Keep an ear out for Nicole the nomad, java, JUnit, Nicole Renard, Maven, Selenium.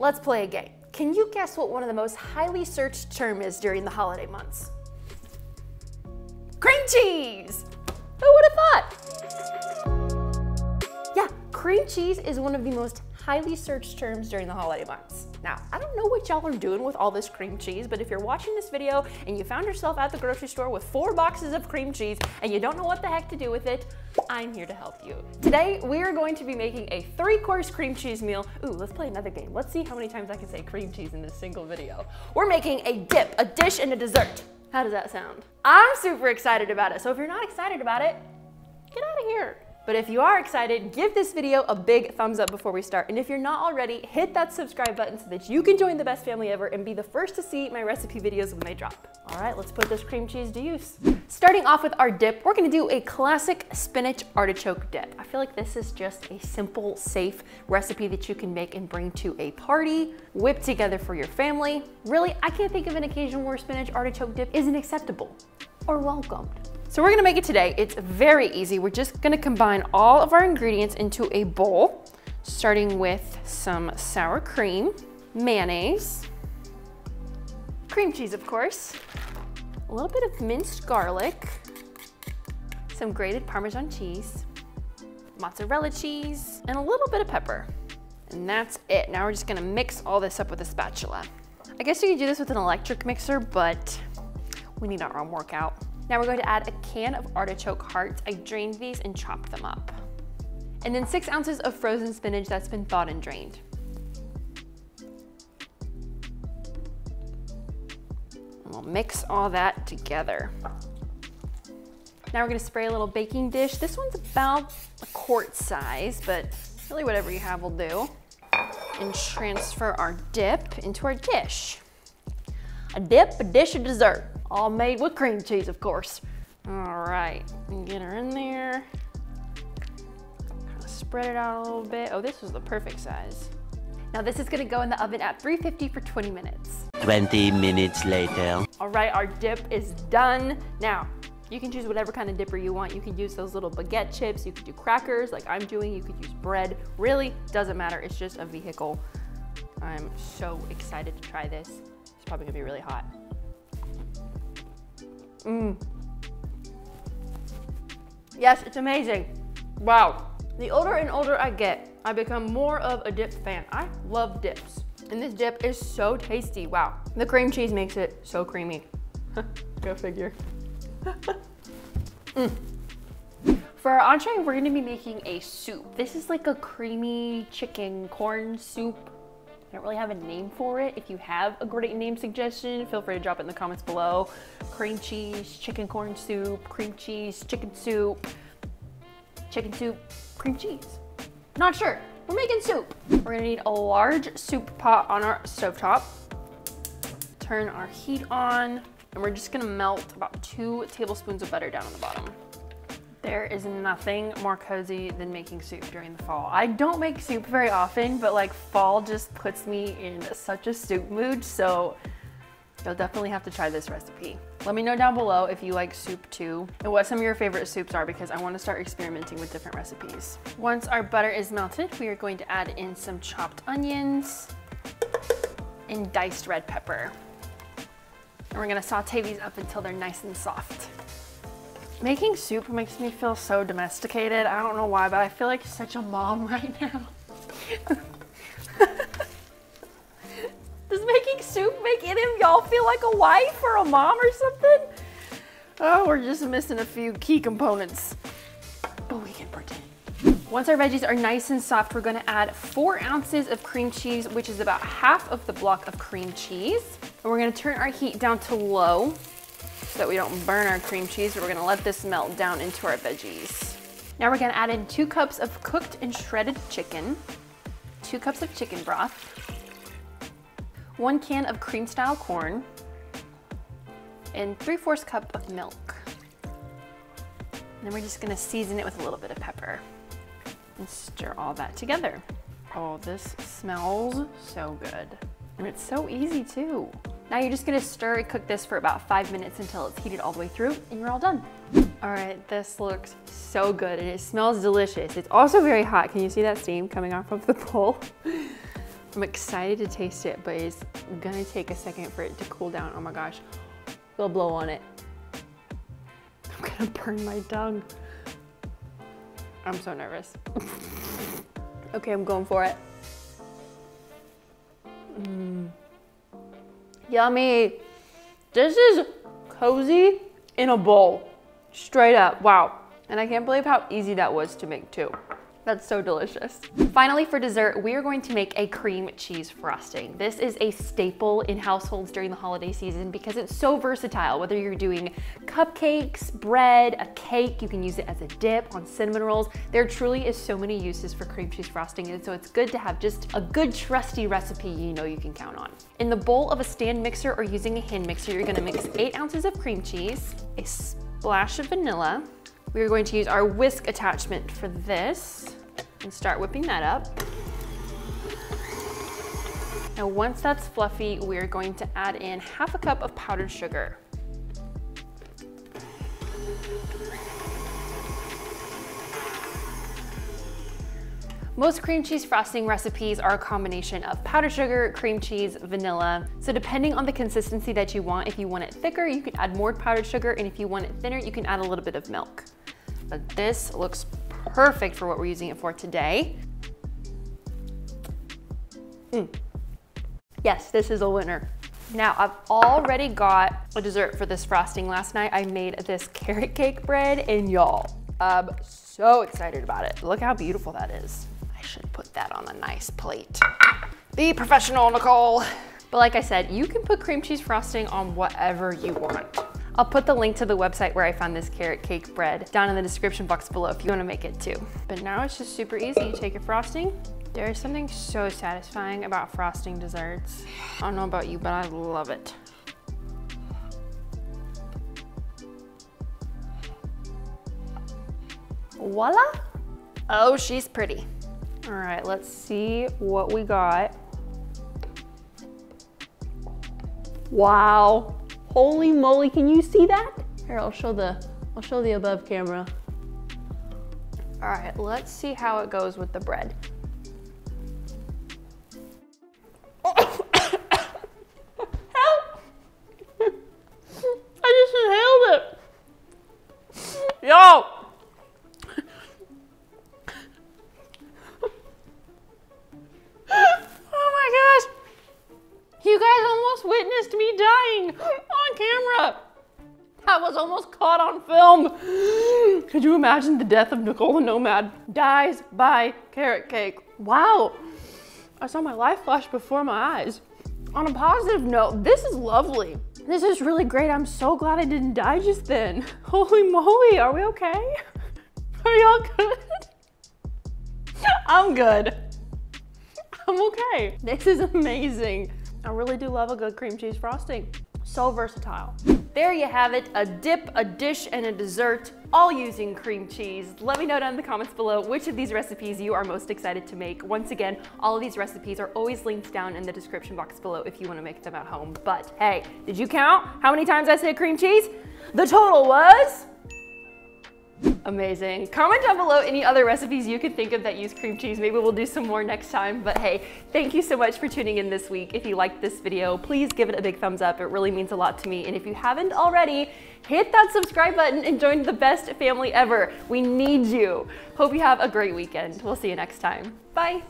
Let's play a game. Can you guess what one of the most highly searched terms is during the holiday months? Cream cheese! Who would have thought? Yeah, cream cheese is one of the most highly searched terms during the holiday months. Now, I don't know what y'all are doing with all this cream cheese, but if you're watching this video and you found yourself at the grocery store with 4 boxes of cream cheese and you don't know what the heck to do with it, I'm here to help you. Today, we are going to be making a 3-course cream cheese meal. Ooh, let's play another game. Let's see how many times I can say cream cheese in this single video. We're making a dip, a dish, and a dessert. How does that sound? I'm super excited about it, so if you're not excited about it, get out of here. But if you are excited, give this video a big thumbs up before we start. And if you're not already, hit that subscribe button so that you can join the best family ever and be the first to see my recipe videos when they drop. All right, let's put this cream cheese to use. Starting off with our dip, we're gonna do a classic spinach artichoke dip. I feel like this is just a simple, safe recipe that you can make and bring to a party, whip together for your family. Really, I can't think of an occasion where spinach artichoke dip isn't acceptable or welcomed. So we're gonna make it today. It's very easy. We're just gonna combine all of our ingredients into a bowl, starting with some sour cream, mayonnaise, cream cheese, of course, a little bit of minced garlic, some grated Parmesan cheese, mozzarella cheese, and a little bit of pepper. And that's it. Now we're just gonna mix all this up with a spatula. I guess you could do this with an electric mixer, but we need our own workout. Now we're going to add a can of artichoke hearts. I drained these and chopped them up. And then 6 ounces of frozen spinach that's been thawed and drained. And we'll mix all that together. Now we're gonna spray a little baking dish. This one's about a quart size, but really whatever you have will do. And transfer our dip into our dish. A dip, a dish, a dessert. All made with cream cheese, of course. All right, get her in there. Kind of spread it out a little bit. Oh, this was the perfect size. Now this is gonna go in the oven at 350 for 20 minutes. 20 minutes later. All right, our dip is done. Now, you can choose whatever kind of dipper you want. You can use those little baguette chips. You could do crackers like I'm doing. You could use bread. Really, doesn't matter. It's just a vehicle. I'm so excited to try this. It's probably gonna be really hot. Yes, it's amazing. Wow. The older and older I get, I become more of a dip fan. I love dips. And this dip is so tasty. Wow. The cream cheese makes it so creamy. Go figure. For our entree, we're gonna be making a soup. This is like a creamy chicken corn soup. I don't really have a name for it. If you have a great name suggestion, feel free to drop it in the comments below. Cream cheese, chicken corn soup, cream cheese, chicken soup, cream cheese. Not sure, we're making soup. We're gonna need a large soup pot on our stovetop. Turn our heat on, and we're just gonna melt about 2 tablespoons of butter down on the bottom. There is nothing more cozy than making soup during the fall. I don't make soup very often, but like fall just puts me in such a soup mood, so you'll definitely have to try this recipe. Let me know down below if you like soup too and what some of your favorite soups are, because I want to start experimenting with different recipes. Once our butter is melted, we are going to add in some chopped onions and diced red pepper. And we're gonna saute these up until they're nice and soft. Making soup makes me feel so domesticated. I don't know why, but I feel like such a mom right now. Does making soup make any of y'all feel like a wife or a mom or something? Oh, we're just missing a few key components, but we can pretend. Once our veggies are nice and soft, we're gonna add 4 ounces of cream cheese, which is about half of the block of cream cheese. And we're gonna turn our heat down to low, so that we don't burn our cream cheese. We're gonna let this melt down into our veggies. Now we're gonna add in 2 cups of cooked and shredded chicken, 2 cups of chicken broth, 1 can of cream-style corn, and 3/4 cup of milk. And then we're just gonna season it with a little bit of pepper and stir all that together. Oh, this smells so good. And it's so easy too. Now you're just gonna stir and cook this for about 5 minutes until it's heated all the way through, and you're all done. All right, this looks so good and it smells delicious. It's also very hot. Can you see that steam coming off of the bowl? I'm excited to taste it, but it's gonna take a second for it to cool down. Oh my gosh, we'll blow on it. I'm gonna burn my tongue. I'm so nervous. Okay, I'm going for it. Yummy. This is cozy in a bowl, straight up, wow. And I can't believe how easy that was to make too. That's so delicious. Finally, for dessert, we are going to make a cream cheese frosting. This is a staple in households during the holiday season because it's so versatile. Whether you're doing cupcakes, bread, a cake, you can use it as a dip on cinnamon rolls. There truly is so many uses for cream cheese frosting, and so it's good to have just a good trusty recipe you know you can count on. In the bowl of a stand mixer or using a hand mixer, you're gonna mix 8 ounces of cream cheese, a splash of vanilla. We're going to use our whisk attachment for this and start whipping that up. Now once that's fluffy, we're going to add in 1/2 cup of powdered sugar. Most cream cheese frosting recipes are a combination of powdered sugar, cream cheese, vanilla. So depending on the consistency that you want, if you want it thicker, you can add more powdered sugar, and if you want it thinner, you can add a little bit of milk. But this looks perfect for what we're using it for today. Yes, this is a winner. Now, I've already got a dessert for this frosting. Last night, I made this carrot cake bread, and y'all, I'm so excited about it. Look how beautiful that is. I should put that on a nice plate. Be professional, Nicole. But like I said, you can put cream cheese frosting on whatever you want. I'll put the link to the website where I found this carrot cake bread down in the description box below if you wanna make it too. But now it's just super easy. You take your frosting. There is something so satisfying about frosting desserts. I don't know about you, but I love it. Voila. Oh, she's pretty. All right, let's see what we got. Wow. Holy moly, can you see that? Here, I'll show the above camera. All right, let's see how it goes with the bread. Help! I just inhaled it. Yo! Witnessed me dying on camera. That was almost caught on film. Could you imagine the death of Nicole the Nomad? Dies by carrot cake. Wow. I saw my life flash before my eyes. On a positive note, this is lovely. This is really great. I'm so glad I didn't die just then. Holy moly, are we okay? Are y'all good? I'm good. I'm okay. This is amazing. I really do love a good cream cheese frosting. So versatile. There you have it, a dip, a dish, and a dessert, all using cream cheese. Let me know down in the comments below which of these recipes you are most excited to make. Once again, all of these recipes are always linked down in the description box below if you want to make them at home. But hey, did you count how many times I said cream cheese? The total was... amazing. Comment down below any other recipes you can think of that use cream cheese. Maybe we'll do some more next time. But hey, thank you so much for tuning in this week. If you liked this video, please give it a big thumbs up. It really means a lot to me. And if you haven't already, hit that subscribe button and join the best family ever. We need you. Hope you have a great weekend. We'll see you next time. Bye.